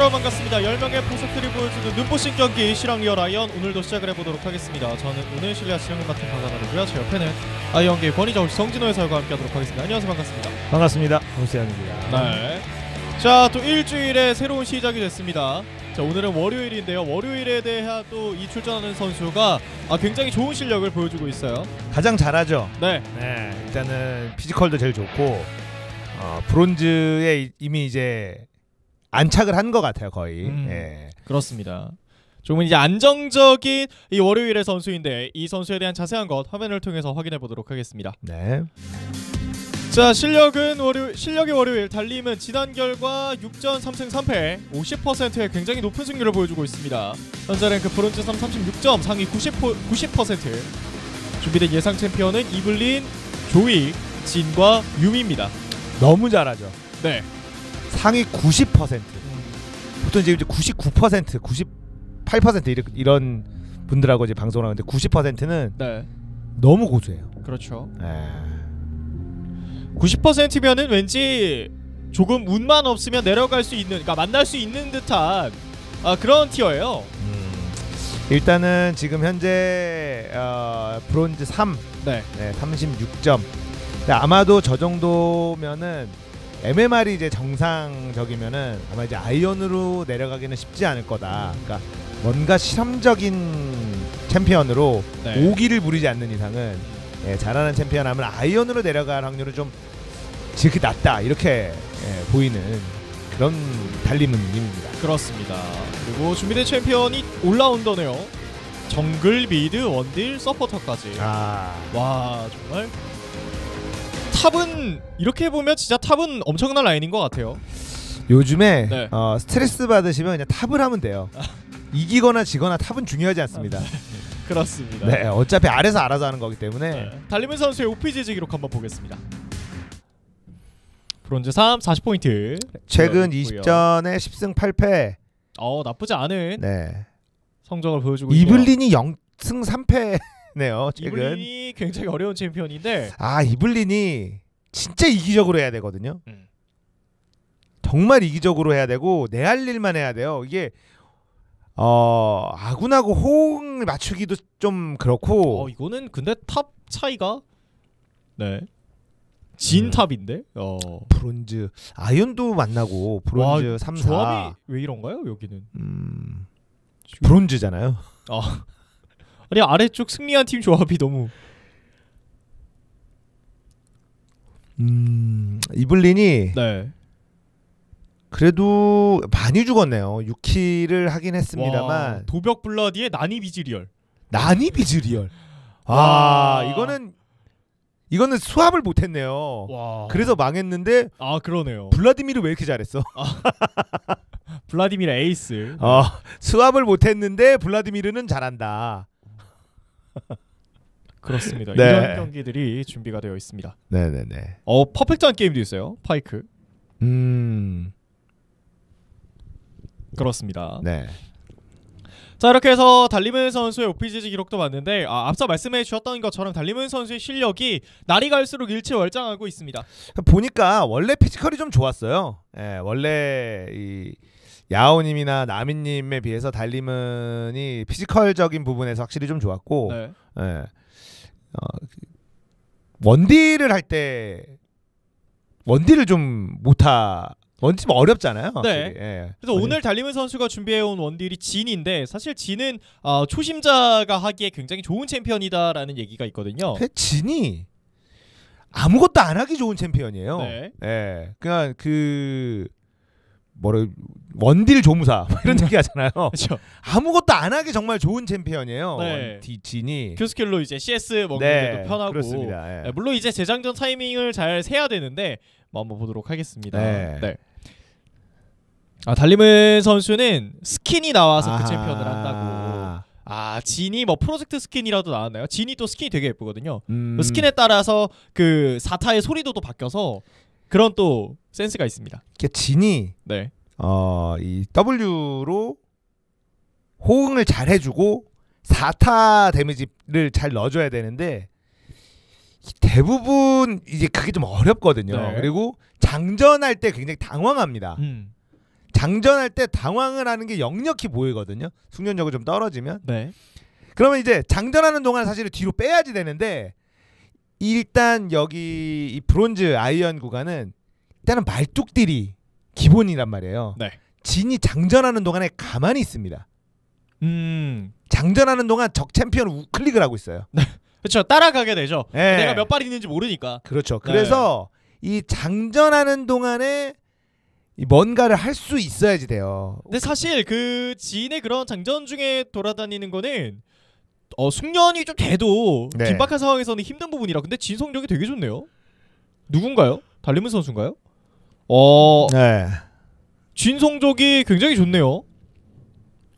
여러분 반갑습니다. 10명의 포석들이 보여주는 눈부신 경기 실황 리얼 아이언, 오늘도 시작을 해보도록 하겠습니다. 저는 오늘 실리아 진행을 맡은 박아나르고요. 제 옆에는 아이언계의 권위저울 정진호 해설과 함께하도록 하겠습니다. 안녕하세요. 반갑습니다. 반갑습니다. 홍세현입니다. 네. 자, 또 일주일의 새로운 시작이 됐습니다. 자, 오늘은 월요일인데요. 월요일에 대해 또 이 출전하는 선수가 굉장히 좋은 실력을 보여주고 있어요. 가장 잘하죠. 네. 네. 일단은 피지컬도 제일 좋고 브론즈에 이미 이제 안착을 한 것 같아요, 거의. 예. 그렇습니다. 조금 이제 안정적인 이 월요일의 선수인데 이 선수에 대한 자세한 것 화면을 통해서 확인해 보도록 하겠습니다. 네. 자, 실력이 월요일, 달림은 지난 결과 6전 3승 3패 50%의 굉장히 높은 승률을 보여주고 있습니다. 현재 랭크 브론즈 3 36점, 상위 90%. 준비된 예상 챔피언은 이블린, 조이, 진과 유미입니다. 너무 잘하죠. 네. 상위 90%. 보통 이제 99%, 98% 이런 분들하고 이제 방송을 하는데 90%는 네. 너무 고수예요. 그렇죠. 에... 90%면은 왠지 조금 운만 없으면 내려갈 수 있는, 그러니까 만날 수 있는 듯한 그런 티어예요. 일단은 지금 현재 브론즈 3, 네. 네, 36점. 네, 아마도 저 정도면은 MMR이 이제 정상적이면은 아마 이제 아이언으로 내려가기는 쉽지 않을 거다. 그러니까 뭔가 실험적인 챔피언으로 네. 오기를 부리지 않는 이상은 예, 잘하는 챔피언 하면 아이언으로 내려갈 확률은 좀 지극히 낮다 이렇게 예, 보이는 그런 달리문입니다. 그렇습니다. 그리고 준비된 챔피언이 올라운더네요. 정글, 미드, 원딜, 서포터까지. 아. 와, 정말 탑은 이렇게 보면 진짜 탑은 엄청난 라인인 것 같아요. 요즘에 네. 스트레스 받으시면 그냥 탑을 하면 돼요. 아. 이기거나 지거나 탑은 중요하지 않습니다. 아, 네. 그렇습니다. 네, 어차피 아래서 알아서 하는 거기 때문에 네. 달리문 선수의 OPGG 기록 한번 보겠습니다. 브론즈 3, 40포인트. 최근 20전에 10승 8패. 나쁘지 않은 네. 성적을 보여주고 있네요. 이블린이 0승 3패. 네요. 이블린이 굉장히 어려운 챔피언인데 이블린이 진짜 이기적으로 해야 되거든요. 정말 이기적으로 해야 되고 내 할 일만 해야 돼요. 이게 아군하고 호응을 맞추기도 좀 그렇고 이거는 근데 탑 차이가 네 진탑인데 브론즈 아이언도 만나고 브론즈 3, 4 조합이 왜 이런가요? 여기는 브론즈잖아요. 아니 아래쪽 승리한 팀 조합이 너무 이블린이 네 그래도 많이 죽었네요. 6킬을 하긴 했습니다만 와, 도벽 블러디의 난이비즈리얼 와 이거는 수합을 못했네요. 와. 그래서 망했는데 그러네요. 블라디미르 왜 이렇게 잘했어? 블라디미르 에이스. 수합을 못했는데 블라디미르는 잘한다. 그렇습니다. 네. 이런 경기들이 준비가 되어 있습니다. 네네네. 퍼펙트한 게임도 있어요. 파이크. 그렇습니다. 네. 자, 이렇게 해서 달리문 선수의 OPGG 기록도 봤는데 앞서 말씀해 주셨던 것처럼 달리문 선수의 실력이 날이 갈수록 일취월장하고 있습니다. 보니까 원래 피지컬이 좀 좋았어요. 예, 원래 이 야오님이나 나미님에 비해서 달리문이 피지컬적인 부분에서 확실히 좀 좋았고 네. 예, 원딜을 할 때 원딜을 좀 못하 원팀 어렵잖아요. 네. 예. 그래서 원딜. 오늘 달리문 선수가 준비해온 원딜이 진인데 사실 진은 초심자가 하기에 굉장히 좋은 챔피언이다라는 얘기가 있거든요. 진이 아무것도 안 하기 좋은 챔피언이에요. 네. 예. 그냥 원딜 조무사 이런 얘기 하잖아요. 그렇죠. 아무것도 안 하기 정말 좋은 챔피언이에요. 네. 진이 그 스킬로 이제 CS 먹는 네. 데도 편하고 그렇습니다. 예. 물론 이제 재장전 타이밍을 잘 세야 되는데 한번 보도록 하겠습니다. 네. 네. 달리문 선수는 스킨이 나와서 그 챔피언을 한다고. 진이 뭐 프로젝트 스킨이라도 나왔나요? 진이 또 스킨이 되게 예쁘거든요. 그 스킨에 따라서 그 4타의 소리도 또 바뀌어서 그런 또 센스가 있습니다. 이게 진이 네. 이 W로 호응을 잘 해주고 4타 데미지를 잘 넣어줘야 되는데 대부분 이제 그게 좀 어렵거든요. 네. 그리고 장전할 때 굉장히 당황합니다. 장전할 때 당황을 하는 게 역력히 보이거든요. 숙련력을 좀 떨어지면. 네. 그러면 이제 장전하는 동안 사실은 뒤로 빼야지 되는데 일단 여기 이 브론즈 아이언 구간은 일단은 말뚝딜이 기본이란 말이에요. 네. 진이 장전하는 동안에 가만히 있습니다. 장전하는 동안 적 챔피언을 우클릭을 하고 있어요. 그렇죠. 따라가게 되죠. 네. 내가 몇 발 있는지 모르니까. 그렇죠. 그래서 네. 이 장전하는 동안에 뭔가를 할 수 있어야지 돼요. 근데 사실 그 지인의 그런 장전 중에 돌아다니는 거는 숙련이 좀 돼도 네. 긴박한 상황에서는 힘든 부분이라. 근데 진성력이 되게 좋네요. 누군가요? 달리문 선수인가요? 네. 진성적이 굉장히 좋네요.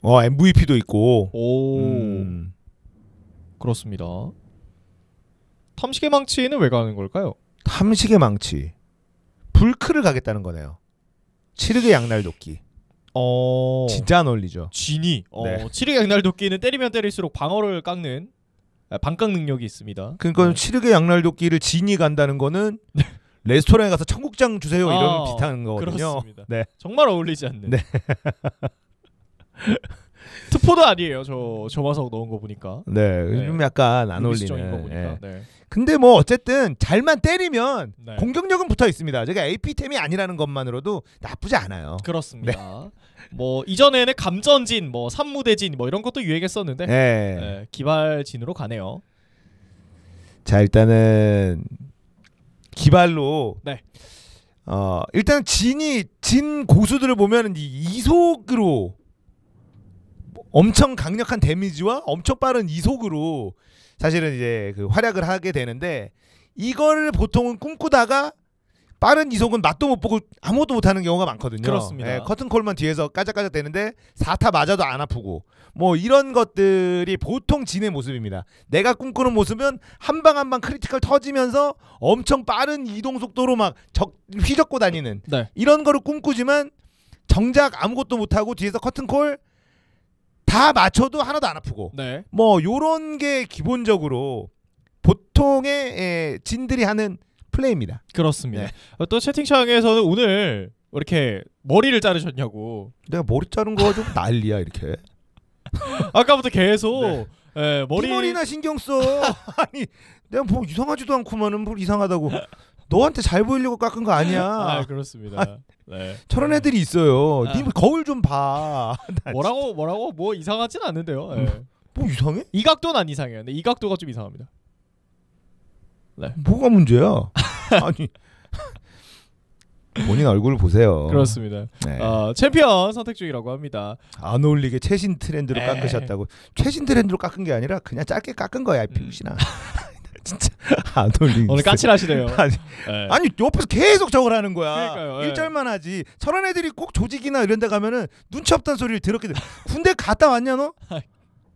MVP도 있고. 오. 그렇습니다. 탐식의 망치는 왜 가는 걸까요? 탐식의 망치. 불크를 가겠다는 거네요. 치르게 양날 돕기. 진짜 안 어울리죠. 진이. 네. 치르게 양날 돕기는 때리면 때릴수록 방어를 깎는 방각 능력이 있습니다. 그러니까 네. 치르게 양날 돕기를 진이 간다는 거는 레스토랑에 가서 청국장 주세요 이런 비슷한 거거든요. 그렇습니다. 네. 정말 어울리지 않는. 네. 투포도 아니에요. 저 마석 넣은 거 보니까. 네. 요즘 네. 약간 안 어울리는 거 보니까. 네. 네. 근데 뭐 어쨌든 잘만 때리면 네. 공격력은 붙어 있습니다. 저게 AP템이 아니라는 것만으로도 나쁘지 않아요. 그렇습니다. 네. 뭐 이전에는 감전진, 뭐 산무대진 뭐 이런 것도 유행했었는데 네. 네. 기발진으로 가네요. 자, 일단은 기발로 네. 일단 진 고수들을 보면 이속으로 엄청 강력한 데미지와 엄청 빠른 이속으로 사실은 이제 그 활약을 하게 되는데 이걸 보통은 꿈꾸다가 빠른 이속은 맛도 못 보고 아무것도 못하는 경우가 많거든요. 그렇습니다. 예, 커튼콜만 뒤에서 까작까작 되는데 4타 맞아도 안 아프고 뭐 이런 것들이 보통 진의 모습입니다. 내가 꿈꾸는 모습은 한 방 한 방 크리티컬 터지면서 엄청 빠른 이동 속도로 막 휘젓고 다니는 네. 이런 거를 꿈꾸지만 정작 아무것도 못하고 뒤에서 커튼콜 다 맞춰도 하나도 안 아프고 네. 뭐 요런 게 기본적으로 보통의 진들이 하는 플레이입니다. 그렇습니다. 네. 또 채팅창에서는 오늘 이렇게 머리를 자르셨냐고. 내가 머리 자른 거가 좀 난리야 이렇게. 아까부터 계속 네. 네, 머리나 신경 써. 아니 내가 뭐 이상하지도 않고만은 뭘 이상하다고. 너한테 잘 보이려고 깎은 거 아니야. 아 그렇습니다. 아, 네. 저런 애들이 있어요. 네 거울 좀 봐. 뭐라고 뭐 이상하진 않는데요. 네. 뭐 이상해? 이 각도는 안 이상해요. 근데 이 각도가 좀 이상합니다. 네. 뭐가 문제야? 아니 본인 얼굴을 보세요. 그렇습니다. 네. 챔피언 선택 중이라고 합니다. 안 어울리게 최신 트렌드로 깎으셨다고. 최신 트렌드로 깎은 게 아니라 그냥 짧게 깎은 거야. 피우시나. 진짜 안 어울리고 오늘 까칠하시네요. 아니 옆에서 계속 저걸 하는 거야. 그러니까요, 1절만 하지. 저런 애들이 꼭 조직이나 이런 데 가면은 눈치 없다는 소리를 들었게 돼. 군대 갔다 왔냐 너?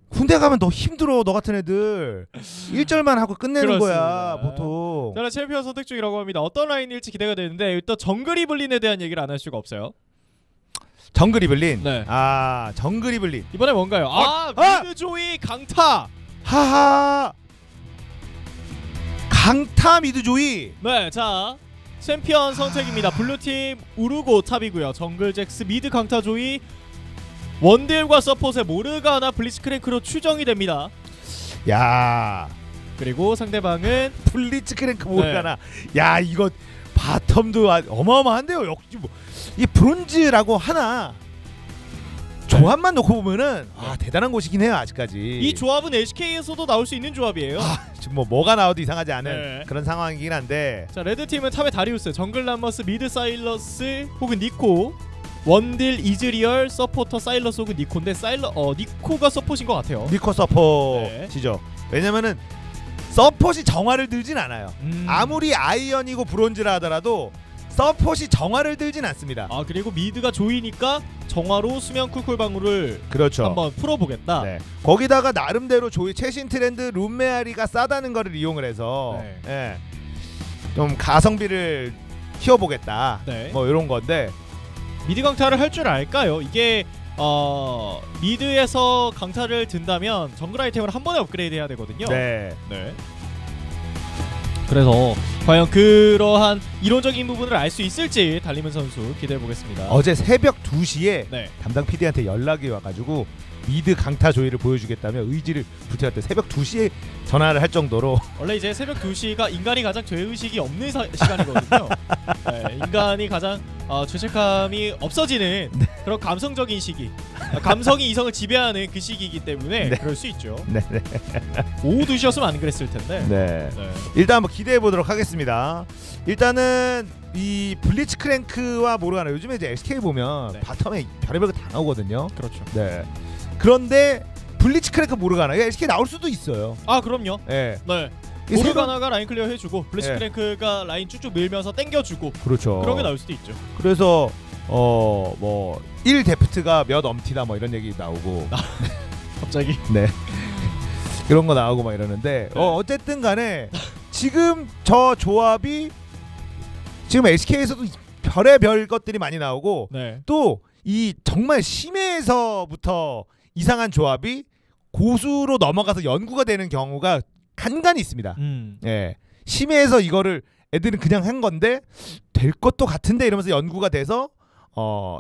군대 가면 너 힘들어. 너 같은 애들 1절만 하고 끝내는 그렇습니다. 거야 보통. 자, 챔피언 선택 중이라고 합니다. 어떤 라인일지 기대가 되는데 일단 정글 이블린에 대한 얘기를 안 할 수가 없어요. 정글 이블린? 네. 아 정글 이블린 이번에 뭔가요? 미드조이 강타. 하하 강타 미드조이. 네, 자 챔피언 선택입니다. 블루팀 우르고 탑이고요. 정글 잭스 미드 강타조이 원딜과 서폿의 모르가나 블리츠크랭크로 추정이 됩니다. 야. 그리고 상대방은 블리츠크랭크 모르가나. 네. 야 이거 바텀도 어마어마한데요. 역시 뭐 이 브론즈라고 하나. 조합만 놓고 보면은 대단한 곳이긴 해요. 아직까지 이 조합은 LCK에서도 나올 수 있는 조합이에요. 지금 뭐가 나와도 이상하지 않은 네. 그런 상황이긴 한데. 자 레드팀은 탑에 다리우스, 정글 람머스, 미드 사일러스 혹은 니코, 원딜 이즈리얼, 서포터 사일러스 혹은 니코인데 니코가 서폿인 것 같아요. 니코 서폿이죠. 네. 왜냐면은 서폿이 정화를 들진 않아요. 아무리 아이언이고 브론즈라 하더라도 서폿이 정화를 들진 않습니다. 아 그리고 미드가 조이니까 정화로 수면 쿨쿨 방울을 그렇죠. 한번 풀어보겠다. 네. 거기다가 나름대로 조이 최신 트렌드 룸메아리가 싸다는 거를 이용을 해서 네. 네. 좀 가성비를 키워보겠다. 네. 뭐 이런 건데 미드 강타를 할 줄 알까요? 이게 미드에서 강타를 든다면 정글 아이템을 한 번에 업그레이드 해야 되거든요. 네. 네. 그래서 과연 그러한 이론적인 부분을 알 수 있을지 달리문 선수 기대해보겠습니다. 어제 새벽 2시에 네. 담당 PD한테 연락이 와가지고 미드 강타 조이를 보여주겠다며 의지를 불태웠대. 새벽 2시에 전화를 할 정도로. 원래 이제 새벽 2시가 인간이 가장 죄의식이 없는 시간이거든요. 네, 인간이 가장 죄책감이 없어지는 네. 그런 감성적인 시기, 감성이 이성을 지배하는 그 시기이기 때문에 네. 그럴 수 있죠. 네. 오후 2시였으면 안 그랬을 텐데. 네. 네. 일단 한번 기대해 보도록 하겠습니다. 일단은 이 블리츠 크랭크와 모르가나, 요즘에 이제 SK 보면 네. 바텀에 별의별 거 다 나오거든요. 그렇죠. 네. 그런데 블리츠 크랭크 모르가나 SK 나올 수도 있어요. 아 그럼요. 네. 네. 모르가나가 라인 클리어 해주고 블리츠 네. 크랭크가 라인 쭉쭉 밀면서 땡겨주고. 그렇죠. 그런 게 나올 수도 있죠. 그래서 뭐 1데프트가 몇 엄티다 뭐 이런 얘기 나오고. 갑자기. 네. 그런 거 나오고 막 이러는데 네. 어쨌든 간에 지금 저 조합이 지금 SK에서도 별의별 것들이 많이 나오고 네. 또 이 정말 심해에서부터 이상한 조합이 고수로 넘어가서 연구가 되는 경우가 간간히 있습니다. 예, 심해에서 이거를 애들은 그냥 한 건데 될 것도 같은데 이러면서 연구가 돼서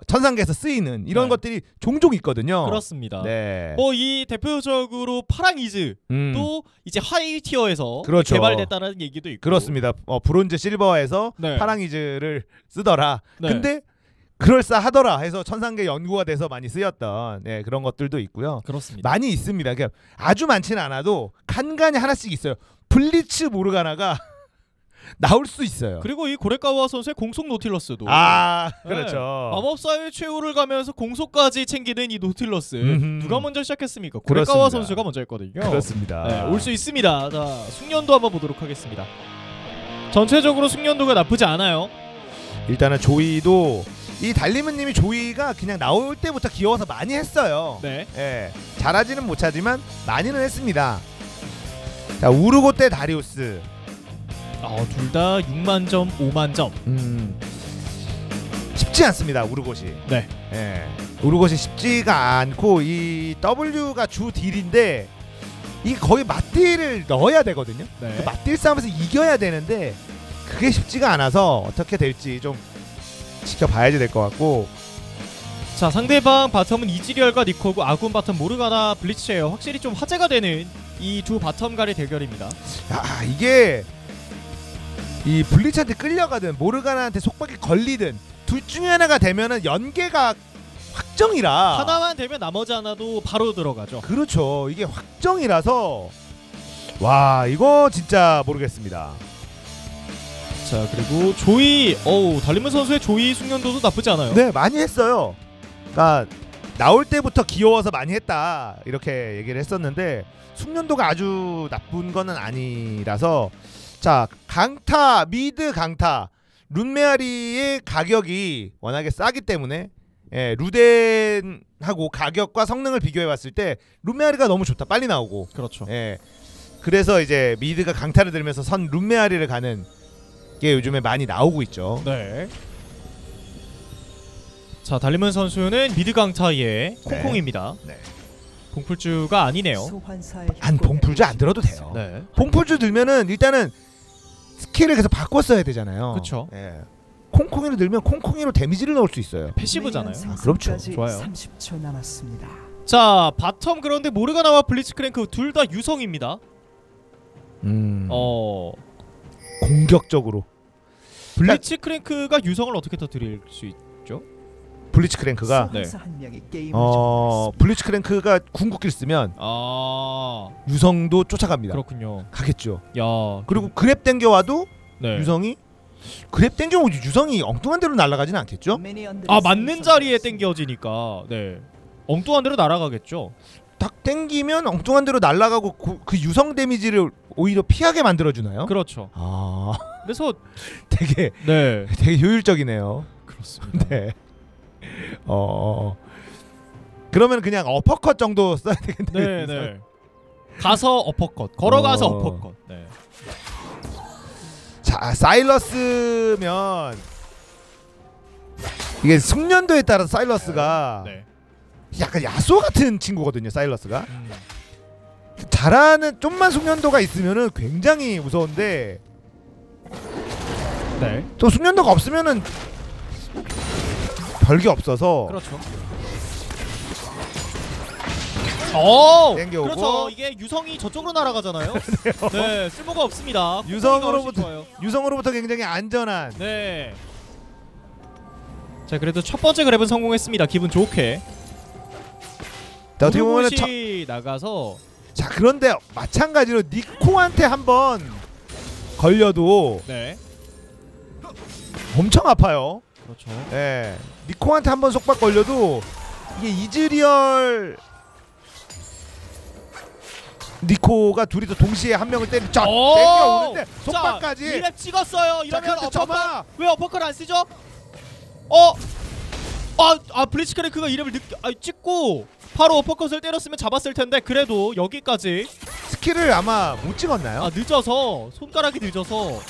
천상계에서 쓰이는 이런 네. 것들이 종종 있거든요. 그렇습니다. 네. 이 대표적으로 파랑이즈도 이제 하이 티어에서 그렇죠. 개발됐다는 얘기도 있고. 그렇습니다. 브론즈 실버에서 네. 파랑이즈를 쓰더라. 네. 근데 그럴싸하더라 해서 천상계 연구가 돼서 많이 쓰였던 예, 그런 것들도 있고요. 그렇습니다. 많이 있습니다. 그러니까 아주 많지는 않아도 간간히 하나씩 있어요. 블리츠 모르가나가 나올 수 있어요. 그리고 이 고레카와 선수의 공속 노틸러스도 아 네. 그렇죠. 마법사의 최후를 가면서 공속까지 챙기는 이 노틸러스 누가 먼저 시작했습니까? 고레카와 선수가 먼저 했거든요. 그렇습니다. 네, 올 수 있습니다. 자, 숙련도 한번 보도록 하겠습니다. 전체적으로 숙련도가 나쁘지 않아요. 일단은 조이도 이 달리문님이 조이가 그냥 나올 때부터 귀여워서 많이 했어요. 네. 예, 잘하지는 못하지만 많이는 했습니다. 자, 우르고 때 다리우스. 둘 다 6만 점, 5만 점. 쉽지 않습니다, 우르고시. 네. 예, 우르고시 쉽지가 않고 이 W가 주 딜인데 이 거의 맞딜을 넣어야 되거든요. 네. 맞딜 싸움에서 이겨야 되는데 그게 쉽지가 않아서 어떻게 될지 좀 지켜봐야지 될 것 같고. 자, 상대방 바텀은 이지리얼과 니코고 아군 바텀 모르가나 블리츠예요. 확실히 좀 화제가 되는 이 두 바텀간의 대결입니다. 이게 이 블리츠한테 끌려가든 모르가나한테 속박이 걸리든 둘 중에 하나가 되면은 연계가 확정이라, 하나만 되면 나머지 하나도 바로 들어가죠. 그렇죠. 이게 확정이라서 와, 이거 진짜 모르겠습니다. 자, 그리고 조이, 달리문 선수의 조이 숙련도도 나쁘지 않아요. 네, 많이 했어요. 그러니까 나올 때부터 귀여워서 많이 했다 이렇게 얘기를 했었는데 숙련도가 아주 나쁜 거는 아니라서. 자, 강타, 미드 강타 룬메아리의 가격이 워낙에 싸기 때문에 예, 루덴하고 가격과 성능을 비교해봤을 때 룬메아리가 너무 좋다, 빨리 나오고. 그렇죠. 예, 그래서 이제 미드가 강타를 들으면서 선 룬메아리를 가는 게 요즘에 많이 나오고 있죠. 네. 자, 달리문 선수는 미드강타의 콩콩입니다. 네. 봉풀주가 아니네요. 봉풀주 안 들어도 돼요. 네. 봉풀주 들면은 일단은 스킬을 계속 바꿔 써야 되잖아요. 그렇죠. 네. 콩콩이로 들면 콩콩이로 데미지를 넣을 수 있어요. 패시브잖아요. 그렇죠. 좋아요. 30초 남았습니다. 자, 바텀 그런데 모르가나와 블리츠 크랭크 둘 다 유성입니다. 공격적으로 블리츠 크랭크가 유성을 어떻게 터뜨릴 수 있죠? 블리츠 크랭크가 네. 블리츠 크랭크가 궁극기를 쓰면 유성도 쫓아갑니다. 그렇군요. 가겠죠. 야, 그리고 그랩 땡겨와도 네. 유성이 그랩 땡겨오지 유성이 엉뚱한 데로 날아가지는 않겠죠? 맞는 자리에 땡겨지니까 네 엉뚱한 데로 날아가겠죠. 딱 땡기면 엉뚱한 데로 날아가고 그 유성 데미지를 오히려 피하게 만들어주나요? 그렇죠. 그래서 되게 네. 되게 효율적이네요. 그렇습니다. 네. 그러면 그냥 어퍼컷 정도 써야 되겠네요. 네, 네. 가서 어퍼컷, 걸어가서 어퍼컷. 네. 자, 사일러스면 이게 숙련도에 따라서 사일러스가 네. 약간 야소 같은 친구거든요. 사일러스가 잘하는, 좀만 숙련도가 있으면은 굉장히 무서운데 네. 저 숙련도가 없으면은 별게 없어서. 그렇죠. 오! 땡겨오고. 그렇죠. 이게 유성이 저쪽으로 날아가잖아요. 네, 쓸모가 없습니다. 유성으로부터 굉장히 안전한. 네. 자, 그래도 첫 번째 그랩은 성공했습니다. 기분 좋게. 자, 어떻게 보면 나가서. 자, 그런데 마찬가지로 니코한테 한번 걸려도 네. 엄청 아파요. 그렇죠. 네. 니코한테 한번 속박 걸려도 이게 이즈리얼 니코가 둘이서 동시에 한 명을 때리고 땡겨오는데 속박까지. 자, 2렙 찍었어요. 이러면 어퍼컷. 왜 어퍼컷 안 쓰죠? 브리치크랭크가 이름을 찍고 바로 어퍼컷을 때렸으면 잡았을 텐데 그래도 여기까지 스킬을 아마 못 찍었나요? 아, 늦어서 손가락이 늦어서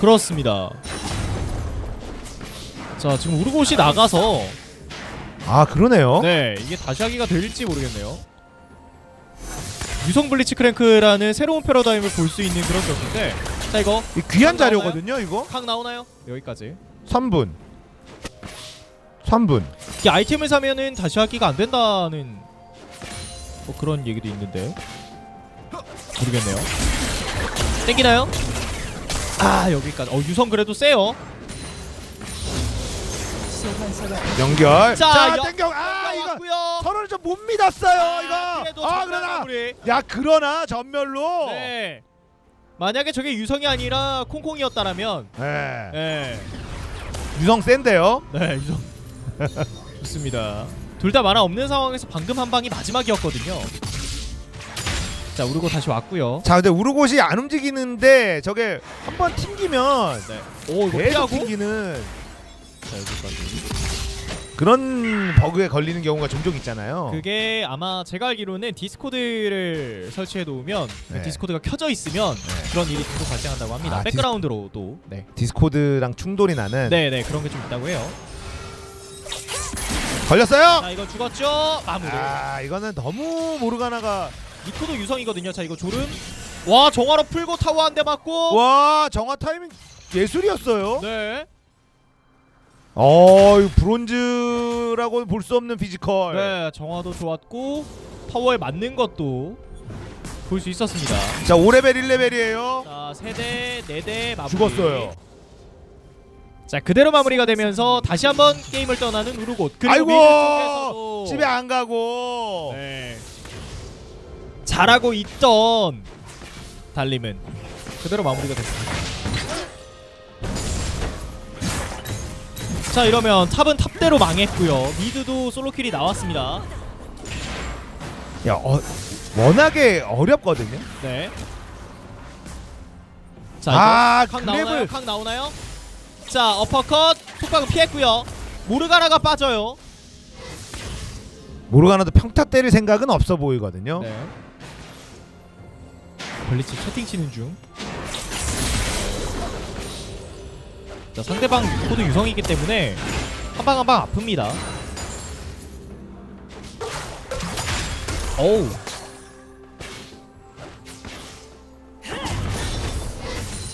그렇습니다. 자, 지금 우르고시 나가서 그러네요. 네, 이게 다시 하기가 될지 모르겠네요. 유성 블리치크랭크라는 새로운 패러다임을 볼 수 있는 그런 격인데, 자, 이거 귀한 자료거든요. 이거 각 나오나요? 여기까지 3분. 이게 아이템을 사면은 다시 하기가 안 된다는 뭐 그런 얘기도 있는데 모르겠네요. 땡기나요? 아, 여기까지. 유성 그래도 세요. 연결. 자, 땡겨. 이거 서로를 좀 못 믿었어요. 이거. 그러나 전멸로. 네. 만약에 저게 유성이 아니라 콩콩이었다라면. 네. 네. 유성 센데요. 네, 유성. 좋습니다. 둘 다 만화 없는 상황에서 방금 한 방이 마지막이었거든요. 자, 우르고 다시 왔고요. 자, 근데 우르고시 안 움직이는데 저게 한번 튕기면 네. 오, 이거 계속 튕기는. 자, 여기까지. 그런 버그에 걸리는 경우가 종종 있잖아요. 그게 아마 제가 알기로는 디스코드를 설치해 놓으면 네. 디스코드가 켜져 있으면 네. 그런 일이 계속 발생한다고 합니다. 백그라운드로도 네. 디스코드랑 충돌이 나는 네네 그런 게 좀 있다고 해요. 걸렸어요. 자, 이거 죽었죠. 마무리. 이거는 너무 모르가나가 니코도 유성이거든요. 자, 이거 졸음. 와, 정화로 풀고 타워 한 대 맞고. 와, 정화 타이밍 예술이었어요. 네. 이 브론즈라고는 볼 수 없는 피지컬. 네, 정화도 좋았고 타워에 맞는 것도 볼 수 있었습니다. 자, 5레벨 1레벨이에요. 자, 3대 4대 마무리. 죽었어요. 자, 그대로 마무리가 되면서 다시 한번 게임을 떠나는 우르곳. 아이고, 집에 안 가고 네. 잘하고 있던 달림은 그대로 마무리가 됐습니다. 자, 이러면 탑은 탑대로 망했고요. 미드도 솔로킬이 나왔습니다. 워낙에 어렵거든요. 네. 자, 이거 각 나오나요? 자, 어퍼컷 톡박은 피했고요. 모르가나가 빠져요. 모르가나도 평타 때릴 생각은 없어 보이거든요. 네. 블리츠 채팅치는 중. 자, 상대방 코드 유성이기 때문에 한 방 아픕니다. 오우.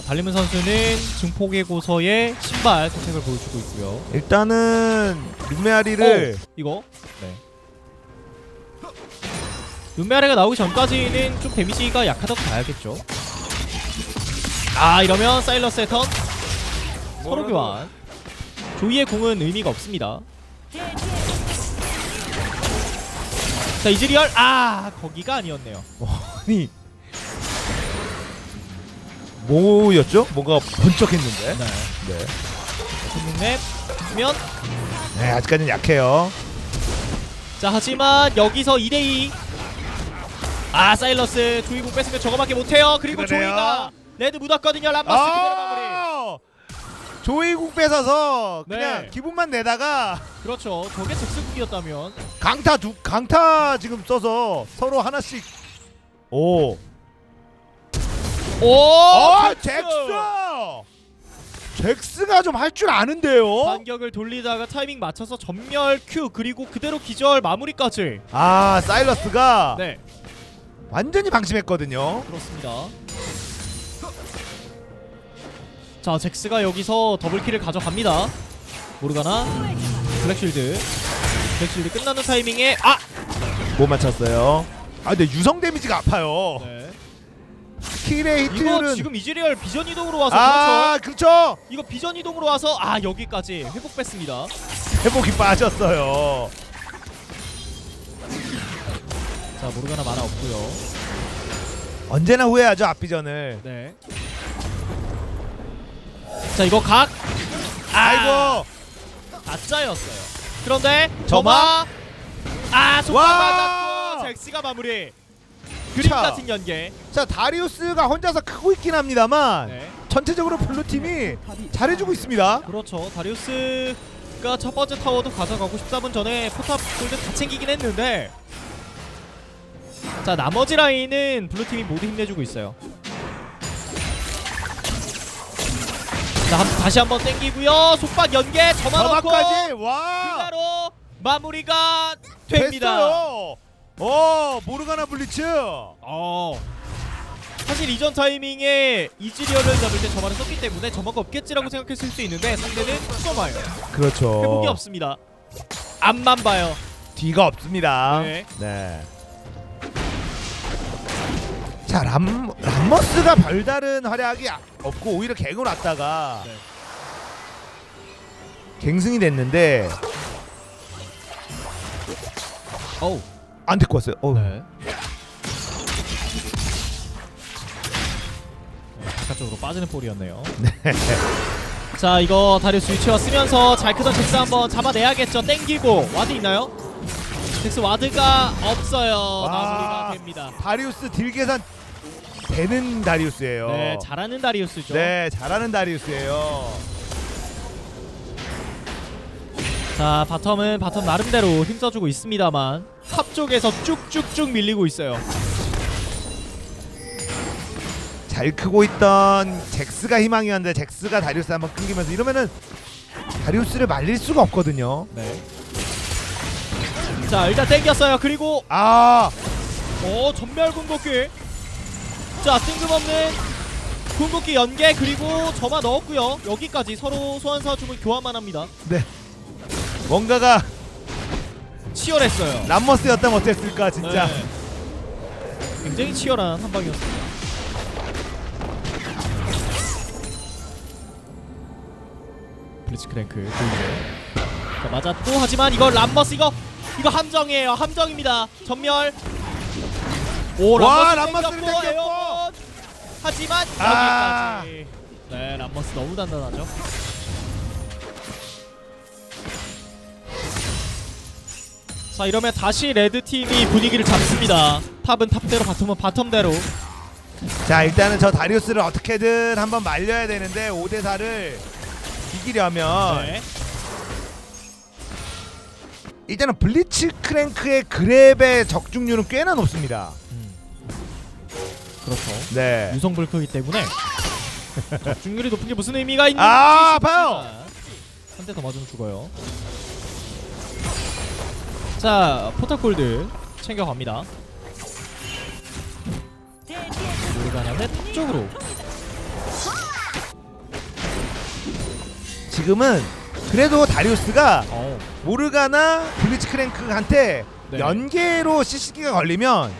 달리문 선수는 증폭의고서의 신발 선택을 보여주고 있고요. 일단은 눈메아리를 이거 네. 눈메아리가 나오기 전까지는 좀 데미지가 약하다고 봐야겠죠. 이러면 사일러스의 턴. 서로 교환. 조이의 공은 의미가 없습니다. 자, 이즈리얼. 거기가 아니었네요. 아니 뭐였죠? 뭔가 번쩍했는데. 네. 네. 면. 네, 아직까지는 약해요. 자, 하지만 여기서 2대2. 사일러스 조이 공 뺏으면 저거밖에 못해요. 그리고 그러네요. 조이가 레드 묻었거든요. 람바스 그대로 마무리. 조이 공 뺏어서 그냥 네. 기분만 내다가. 그렇죠. 저게 즉스국이었다면. 강타 지금 써서 서로 하나씩. 잭스가 좀 할 줄 아는데요. 반격을 돌리다가 타이밍 맞춰서 전멸 Q 그리고 그대로 기절 마무리까지. 사일러스가 네. 완전히 방심했거든요. 그렇습니다. 자, 잭스가 여기서 더블킬을 가져갑니다. 모르가나 블랙쉴드, 블랙쉴드 끝나는 타이밍에 아! 못 맞췄어요. 아 근데 유성 데미지가 아파요. 네. 킬의 히트율은 이거 지금 이즈리얼 비전 이동으로 와서 아 그렇죠. 이거 비전 이동으로 와서 아 여기까지 회복 뺐습니다. 회복이 빠졌어요. 자 모르가나 만화 없고요. 언제나 후회하죠 앞비전을. 네. 자 이거 각. 아이고 아짜였어요. 그런데 점화. 아 손가 맞았고 잭스가 마무리. 그림 같은 연계. 자 다리우스가 혼자서 크고 있긴 합니다만 네. 전체적으로 블루팀이 잘해주고 있습니다. 그렇죠. 다리우스가 첫 번째 타워도 가져가고 14분 전에 포탑 골드 다 챙기긴 했는데 자 나머지 라인은 블루팀이 모두 힘내주고 있어요. 자 다시 한번 땡기고요. 속박 연계 점화놓고 그나로 마무리가 됩니다. 됐어요. 오 모르가나 블리츠. 사실 이전 타이밍에 이즈리얼을 잡을 때 점화를 썼기 때문에 점화가 없겠지라고 생각했을 수 있는데 상대는 점화예요. 그렇죠. 회복이 없습니다. 앞만 봐요. 뒤가 없습니다. 네. 네. 자 람머스가 별다른 활약이 없고 오히려 갱으로 왔다가 네. 갱승이 됐는데. 어우. 안 듣고 왔어요. 네. 바깥쪽으로 빠지는 볼이었네요. 네. 자 이거 다리우스 위치와 쓰면서 잘 크던 잭스 한번 잡아내야겠죠. 땡기고 와드 있나요? 잭스 와드가 없어요. 마무리가 됩니다. 다리우스 딜 계산 되는 다리우스예요. 네, 잘하는 다리우스죠. 네, 잘하는 다리우스예요. 자 바텀은 바텀 나름대로 힘써주고 있습니다만 탑 쪽에서 쭉쭉쭉 밀리고 있어요. 잘 크고 있던 잭스가 희망이었는데 잭스가 다리우스 한번 끊기면서 이러면은 다리우스를 말릴 수가 없거든요. 네. 자 일단 땡겼어요. 그리고 아 전멸 궁극기. 자 뜬금없는 궁극기 연계 그리고 점화 넣었고요. 여기까지 서로 소환사 주문 교환만 합니다. 네. 뭔가가 치열했어요. 람머스였다면 어땠을까 진짜. 네. 굉장히 치열한 한방이었습니다. 블리츠크랭크 자, 맞았고 하지만 이거 람머스 이거 함정이에요. 함정입니다. 전멸. 오 람머스를 땡겼고 하지만 여기까지. 네 람머스 너무 단단하죠. 자 이러면 다시 레드팀이 분위기를 잡습니다. 탑은 탑대로 바텀은 바텀대로. 자 일단은 저 다리우스를 어떻게든 한번 말려야 되는데 5대4를 이기려면 네. 일단은 블리츠 크랭크의 그랩의 적중률은 꽤나 높습니다. 그렇죠. 네. 유성 불크이기 때문에 적중률이 높은 게 무슨 의미가 있는지 아파요! 한 대 더 맞으면 죽어요. 자, 포탑골드 챙겨갑니다. 모르가나의 탑쪽으로 지금은 그래도 다리우스가 모르가나 블리츠크랭크한테 네. 연계로 CC기가 걸리면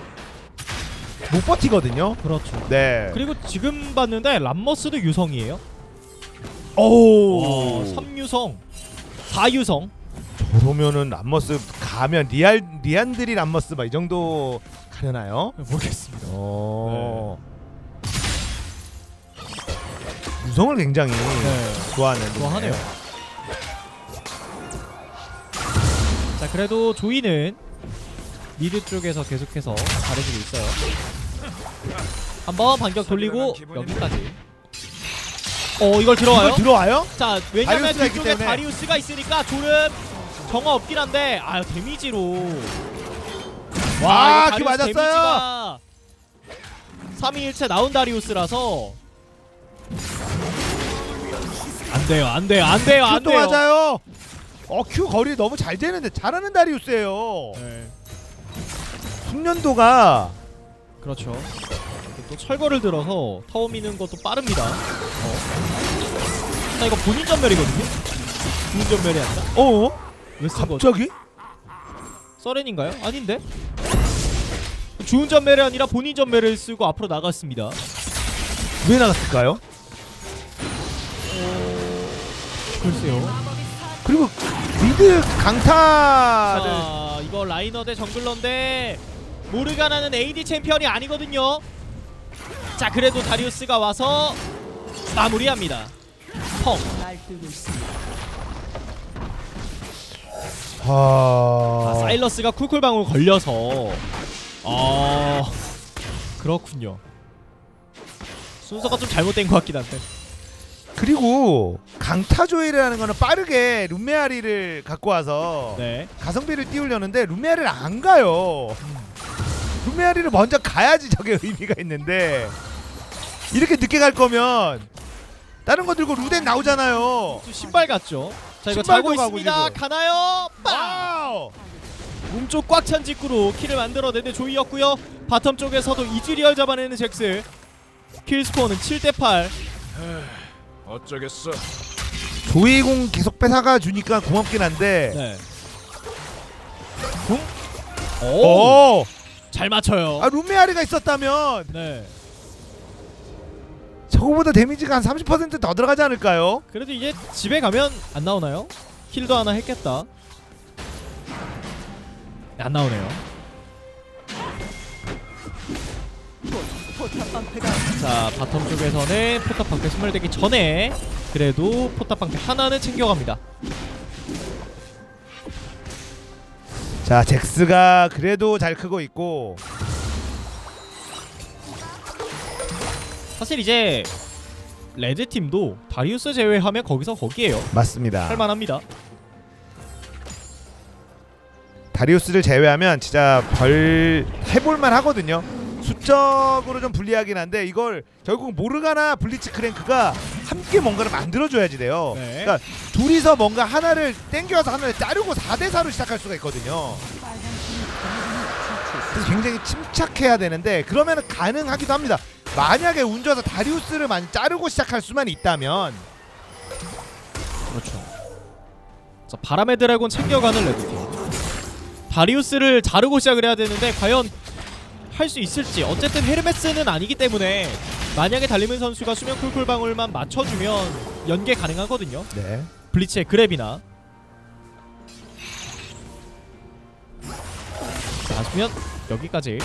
못 버티거든요. 그렇죠. 네. 그리고 지금 봤는데 람머스도 유성이에요. 오, 3유성 4유성 그러면은 람머스 가면 리안들이 람머스 막 이 정도 가려나요? 모르겠습니다. 네. 유성을 굉장히 네. 좋아하네요. 자 그래도 조이는 미드 쪽에서 계속해서 잘해주고 있어요. 한번 반격 돌리고 여기까지. 이걸 들어와요? 자 왜냐면 뒤쪽에 다리우스가 있으니까 졸음 정화 없긴 한데 아유 데미지로 와 키 맞았어요. 3-2-1체 나온 다리우스라서 안 돼요. 큐도 맞아요. 큐 거리 너무 잘 되는데 잘하는 다리우스예요. 네. 숙련도가 그렇죠. 또 철거를 들어서 타워 미는 것도 빠릅니다. 자, 이거 본인 전멸이거든요? 본인 전멸이 아니라. 어어? 왜 쓴 거죠? 갑자기? 서렌인가요? 아닌데? 주운 전멸이 아니라 본인 전멸을 쓰고 앞으로 나갔습니다. 왜 나갔을까요? 글쎄요. 그리고 미드 강타를, 아, 이거 라이너 대 정글러인데 모르가나는 AD 챔피언이 아니거든요. 자, 그래도 다리우스가 와서 마무리합니다. 펑. 아, 사일러스가 쿨쿨방울 걸려서, 아, 그렇군요. 순서가 좀 잘못된 것 같긴 한데. 그리고 강타조이라는 거는 빠르게 룸메아리를 갖고 와서, 네, 가성비를 띄우려는데 룸메아리를 안 가요. 룸메아리를 먼저 가야지 저게 의미가 있는데, 이렇게 늦게 갈 거면 다른 거 들고 루덴 나오잖아요. 신발 같죠? 자, 이거 자고 있습니다. 가나요? 빵! 몸쪽 꽉 찬 직구로 킬을 만들어내는 조이였고요. 바텀 쪽에서도 이즈리얼 잡아내는 잭스. 킬 스코어는 7대8. 어쩌겠어. 조이공 계속 뺏어가 주니까 고맙긴 한데. 네. 응? 오! 잘 맞춰요. 아, 룸메아리가 있었다면. 네. 저거보다 데미지가 한 30% 더 들어가지 않을까요? 그래도 이제 집에 가면 안 나오나요? 킬도 하나 했겠다. 안 나오네요. 자, 바텀 쪽에서는 포탑 방패 소멸되기 전에 그래도 포탑 방패 하나는 챙겨갑니다. 자, 잭스가 그래도 잘 크고 있고, 사실 이제 레드팀도 다리우스 제외하면 거기서 거기에요. 맞습니다. 할만합니다. 다리우스를 제외하면 진짜 별 해볼만 하거든요. 수적으로 좀 불리하긴 한데 이걸 결국 모르가나 블리츠 크랭크가 함께 뭔가를 만들어줘야지 돼요. 네. 그러니까 둘이서 뭔가 하나를 땡겨서 하나를 자르고 4대4로 시작할 수가 있거든요. 그래서 굉장히 침착해야 되는데 그러면 가능하기도 합니다. 만약에 운 좋아서 다리우스를 많이 자르고 시작할 수만 있다면. 그렇죠. 자, 바람의 드래곤 챙겨가는 레드팀. 다리우스를 자르고 시작을 해야 되는데 과연 할 수 있을지. 어쨌든 헤르메스는 아니기 때문에 만약에 달리는 선수가 수면 쿨쿨방울만 맞춰주면 연계 가능하거든요. 네. 블리츠의 그랩이나. 자, 수면 여기까지.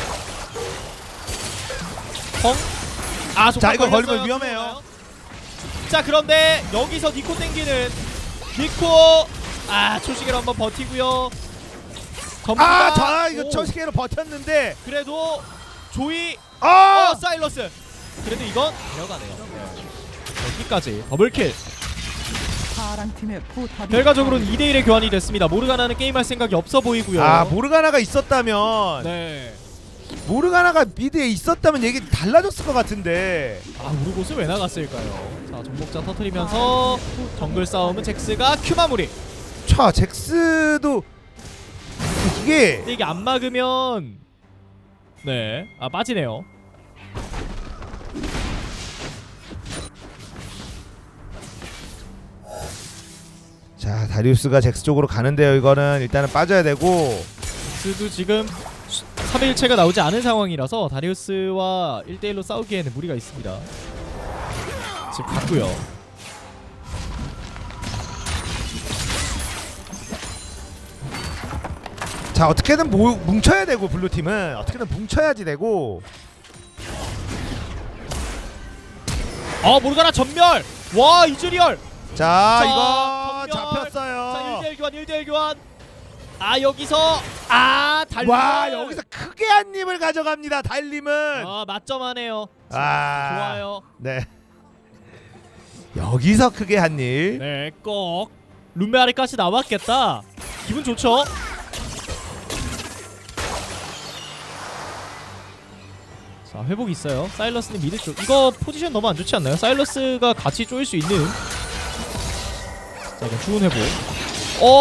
펑. 아, 자, 이거 걸리면 위험해요. 자, 그런데 여기서 니코 땡기는 니코. 아, 초시계로 한번 버티고요. 아, 자, 이거 초시계로 버텼는데 그래도 조이. 아, 사일러스. 그래도 이건 데려가네요. 여기까지 더블킬. 결과적으로는 2대1의 교환이 됐습니다. 모르가나는 게임할 생각이 없어 보이고요. 아, 모르가나가 있었다면. 네. 모르가나가 미드에 있었다면 얘기 달라졌을 것 같은데. 아, 우르곳은 왜 나갔을까요? 자, 정복자 터트리면서 정글 싸움은 잭스가 큐 마무리. 자, 잭스도 이게 안 막으면, 네, 아, 빠지네요. 자, 다리우스가 잭스 쪽으로 가는데요. 이거는 일단은 빠져야 되고. 잭스도 지금 3일체가 나오지 않은 상황이라서 다리우스와 1대1로 싸우기에는 무리가 있습니다. 지금 갔고요. 자, 어떻게든 뭉쳐야 되고, 블루팀은 어떻게든 뭉쳐야지 되고. 모르가나 전멸! 와, 이즈리얼! 자, 이거 전멸. 잡혔어요. 자, 1대1 교환, 1대1 교환. 아, 여기서, 아, 달림. 와, 여기서 크게 한 입을 가져갑니다. 달림은. 아, 맞점하네요. 아, 좋아요. 네. 여기서 크게 한 입. 네, 꼭 룸메아리까지 나왔겠다. 기분 좋죠? 자, 회복이 있어요. 사일러스는 미드 쪽. 이거 포지션 너무 안 좋지 않나요? 사일러스가 같이 쪼일 수 있는. 자, 이거 주운 회복.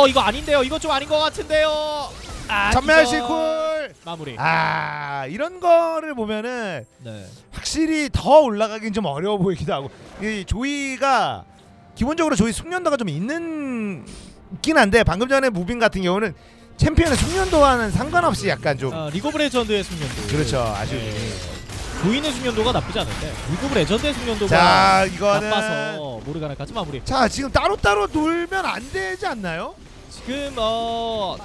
이거 아닌데요. 이거 좀 아닌 것 같은데요. 아, 전멸 시쿨 마무리. 아, 이런 거를 보면은, 네, 확실히 더 올라가긴 좀 어려워 보이기도 하고. 이 조이가 기본적으로 조이 숙련도가 좀 있긴 한데, 방금 전에 무빙 같은 경우는 챔피언의 숙련도와는 상관없이 약간 좀 리그 오브 레전드의 숙련도. 그렇죠. 아주 조인의 숙련도가 나쁘지 않은데 리그 오브 레전드의 숙련도가 자, 이거는 나빠서 모르가나까지 마무리. 자, 지금 따로따로 놀면 안 되지 않나요? 지금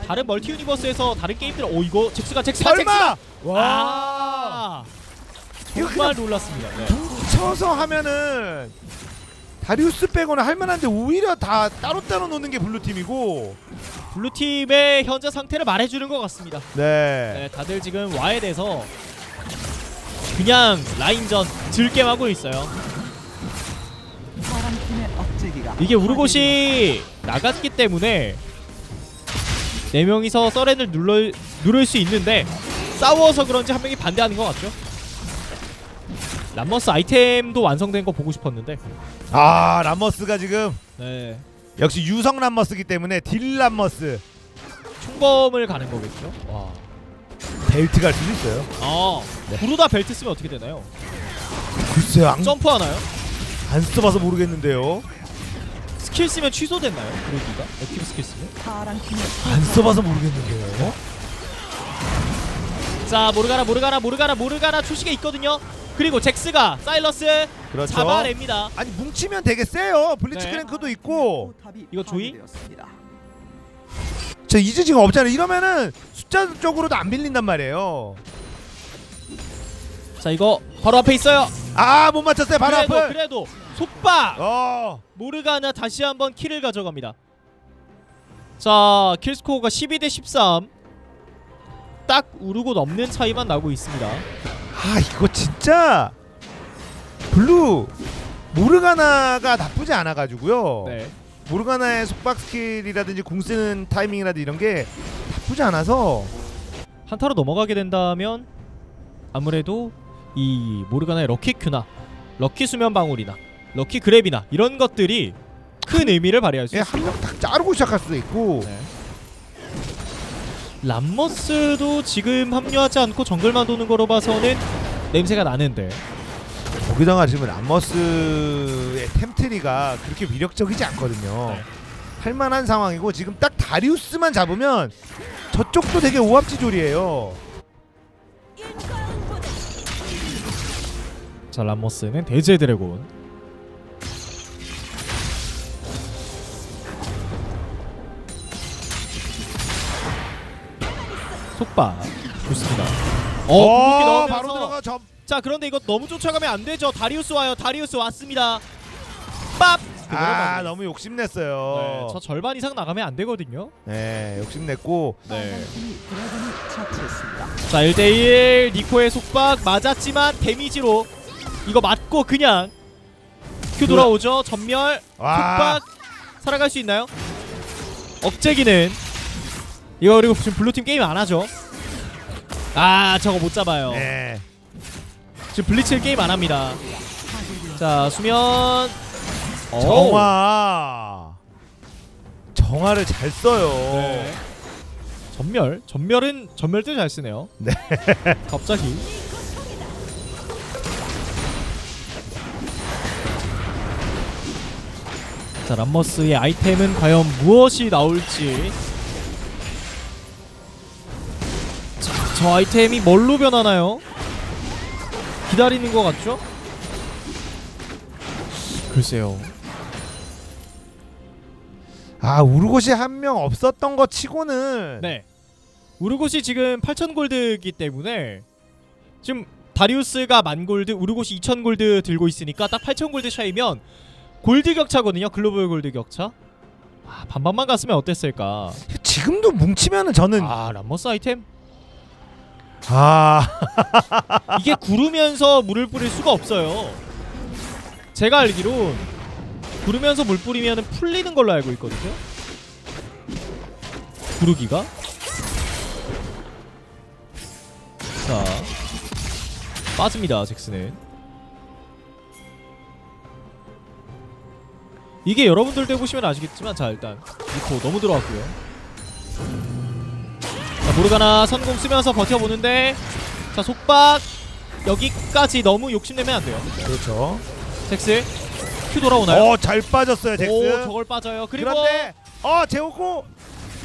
다른 멀티 유니버스에서 다른 게임들 이거 잭스가 와. 정말 놀랐습니다. 뭉쳐서 하면은 다리우스 빼고는 할만한데 오히려 다 따로따로 노는 게 블루팀이고, 블루팀의 현재 상태를 말해주는 것 같습니다. 네, 다들 지금 와에 대해서 그냥 라인전 즐겜하고 있어요. 이게 우르곳이 나갔기 때문에 4명이서 서렌을 누를 수 있는데 싸워서 그런지 한 명이 반대하는 것 같죠? 람머스 아이템도 완성된 거 보고 싶었는데, 아 람머스가 지금 네. 역시 유성 람머스이기 때문에 딜 람머스 총검을 가는 거겠죠? 와. 벨트 갈 수도 있어요. 아 부르다 네. 벨트 쓰면 어떻게 되나요? 글쎄요. 점프하나요? 안 써봐서 모르겠는데요. 스킬 쓰면 취소됐나요? 그러기가? 액티브 스킬 쓰면? 안 써봐서 모르겠는데요. 어? 자 모르가나 초식에 있거든요. 그리고 잭스가 사일러스 그렇죠. 잡아냅니다. 아니 뭉치면 되게 세요. 블리츠 네. 크랭크도 있고 이거 조이? 자 이제 지금 없잖아요. 이러면은 숫자 쪽으로도 안 밀린단 말이에요. 자 이거 바로 앞에 있어요. 아 못 맞췄어요. 바로 앞에 그래도 속박! 모르가나 다시 한번 킬을 가져갑니다. 자 킬스코어가 12대 13, 딱 우르고 넘는 차이만 나고 있습니다. 아 이거 진짜 블루 모르가나가 나쁘지 않아가지고요. 네. 모르가나의 속박 스킬이라든지 공 쓰는 타이밍이라든지 이런 게 나쁘지 않아서 한타로 넘어가게 된다면 아무래도 이 모르가나의 럭키 큐나 럭키 수면 방울이나 럭키 그랩이나 이런 것들이 큰 의미를 발휘할 수 있습니다. 한 명 딱 자르고 시작할 수도 있고. 네. 람머스도 지금 합류하지 않고 정글만 도는 거로 봐서는 냄새가 나는데, 거기다가 지금 람머스의 템트리가 그렇게 위력적이지 않거든요. 네. 할만한 상황이고 지금 딱 다리우스만 잡으면 저쪽도 되게 오합지졸이에요. 자 람머스는 대지의 드래곤. 속박 좋습니다. 바로 들어가 점. 자 그런데 이거 너무 쫓아가면 안 되죠. 다리우스 와요. 다리우스 왔습니다. 빡! 너무 욕심냈어요. 네, 저 절반 이상 나가면 안 되거든요. 네 욕심냈고. 네. 자 1대1 니코의 속박 맞았지만 데미지로 이거 맞고 그냥 큐 돌아오죠. 전멸 속박 살아갈 수 있나요? 억제기는 이거. 그리고 지금 블루팀 게임 안 하죠? 아 저거 못 잡아요. 네. 지금 블리츠 게임 안 합니다. 자 수면 정화를 잘 써요. 네. 전멸도 잘 쓰네요. 네. 갑자기 자 람머스의 아이템은 과연 무엇이 나올지. 저 아이템이 뭘로 변하나요? 기다리는 것 같죠? 글쎄요. 아 우르곳이 한 명 없었던 거 치고는 네 우르곳이 지금 8000골드이기 때문에 지금 다리우스가 10,000골드, 우르곳이 2000골드 들고 있으니까 딱 8000골드 차이면 골드 격차거든요. 글로벌 골드 격차. 아 반반만 갔으면 어땠을까. 지금도 뭉치면은 저는 람머스 아이템? 이게 구르면서 물을 뿌릴 수가 없어요. 제가 알기론 구르면서 물 뿌리면은 풀리는 걸로 알고 있거든요. 구르기가? 자 빠집니다. 잭스는 이게 여러분들도 해보시면 아시겠지만, 자 일단 니코 너무 들어왔고요. 모르가나 선공 쓰면서 버텨보는데 자 속박 여기까지 너무 욕심내면 안 돼요. 그렇죠. 잭스 큐 돌아오나요? 어, 잘 빠졌어요 잭스. 오, 저걸 빠져요. 그리고 그런데 재우고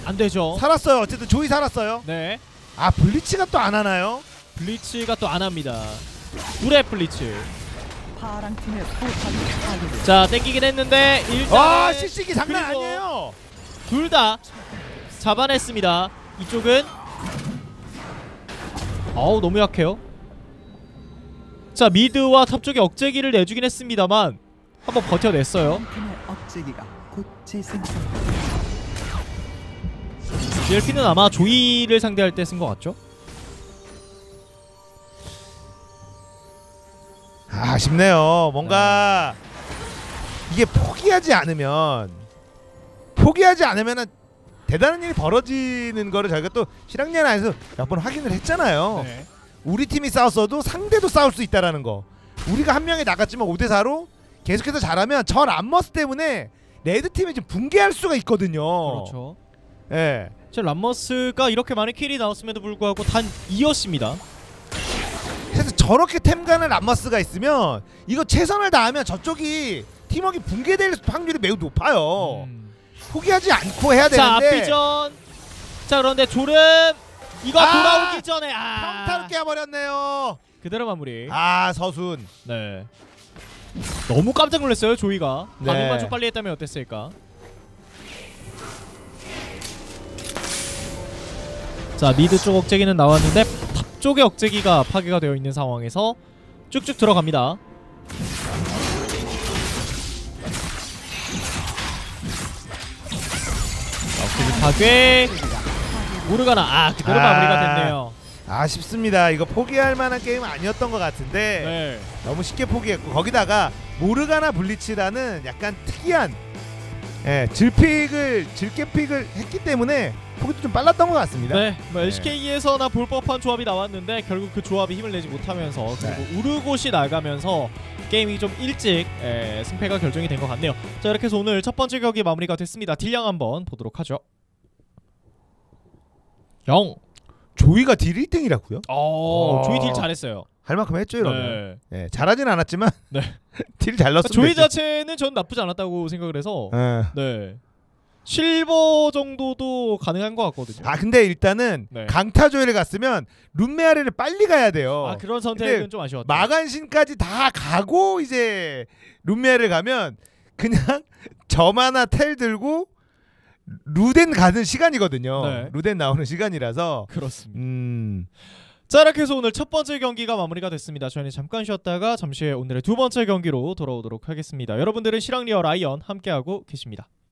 안 되죠. 살았어요. 어쨌든 조이 살았어요. 네. 아, 블리츠가 또 안 하나요? 블리츠가 또 안 합니다. 둘의 블리츠. 자, 땡기긴 했는데 일단 아, CC기 장난 아니에요. 둘 다 잡아냈습니다. 이쪽은 아우 너무 약해요. 자, 미드와 탑 쪽에 억제기를 내주긴 했습니다만 한번 버텨냈어요. GLP는 아마 조이를 상대할 때 쓴 것 같죠? 아, 아쉽네요. 뭔가 이게 포기하지 않으면 대단한 일이 벌어지는 거를 저희가 또 실학년 안에서 몇 번 확인을 했잖아요. 네. 우리 팀이 싸웠어도 상대도 싸울 수 있다라는 거. 우리가 한 명이 나갔지만 5대4로 계속해서 잘하면 저 람머스 때문에 레드팀이 지금 붕괴할 수가 있거든요. 그렇죠. 예. 저 람머스가 이렇게 많은 킬이 나왔음에도 불구하고 단 2였습니다. 그래서 저렇게 템간을 람머스가 있으면 이거 최선을 다하면 저쪽이 팀워크 붕괴될 확률이 매우 높아요. 포기하지 않고 해야 되는데. 자, 앞비전. 자, 그런데 졸음 이거 돌아오기 전에 평타를 깨버렸네요. 그대로 마무리. 아, 서순. 네. 너무 깜짝 놀랐어요 조이가. 네. 반응만 좀 빨리 했다면 어땠을까? 자, 미드 쪽 억제기는 나왔는데 탑 쪽의 억제기가 파괴가 되어 있는 상황에서 쭉쭉 들어갑니다. 억제기 파괴. 모르가나 그대로 마무리가 됐네요. 아쉽습니다. 이거 포기할 만한 게임 아니었던 것 같은데 네. 너무 쉽게 포기했고 거기다가 모르가나 블리츠라는 약간 특이한 질게 픽을 했기 때문에 포기도 좀 빨랐던 것 같습니다. 네, 뭐 LCK에서나 볼 법한 조합이 나왔는데 결국 그 조합이 힘을 내지 못하면서 그리고 우르곳이 나가면서 게임이 좀 일찍 승패가 결정이 된 것 같네요. 자, 이렇게 해서 오늘 첫 번째 경기 마무리가 됐습니다. 딜량 한번 보도록 하죠. 0 조이가 딜 1등이라고요? 조이 딜 잘했어요. 할 만큼 했죠 이러면. 네. 네, 잘하진 않았지만 네. 딜 잘 넣었습니다. 조이 자체는 전 나쁘지 않았다고 생각을 해서 네. 실버 정도도 가능한 것 같거든요. 아, 근데 일단은 네. 강타조이를 갔으면 룬메아레를 빨리 가야 돼요. 아, 그런 선택은 좀 아쉬웠다. 마간신까지 다 가고 이제 룬메아레를 가면 그냥 점하나 텔 들고 루덴 가는 시간이거든요. 네. 루덴 나오는 시간이라서 그렇습니다. 자, 이렇게 해서 오늘 첫 번째 경기가 마무리가 됐습니다. 저희는 잠깐 쉬었다가 잠시 후에 오늘의 두 번째 경기로 돌아오도록 하겠습니다. 여러분들은 실학리얼 아이언 함께하고 계십니다.